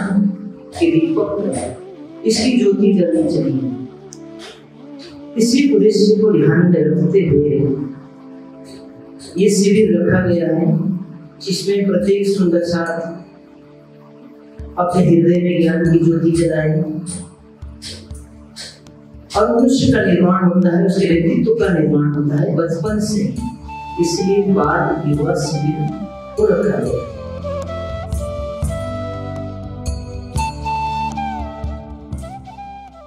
के दीपक इसकी ज्योति जलनी चाहिए। इसी उद्देश्य को ध्यान में रखते हुए ये शिविर रखा गया है, जिसमें प्रत्येक सुंदर साथ अपने हृदय में ज्ञान की ज्योति जलाए और मनुष्य का निर्माण होता है, उसके व्यक्तित्व का निर्माण होता है बचपन से। इसलिए बाल युवा शिविर को रखा गया।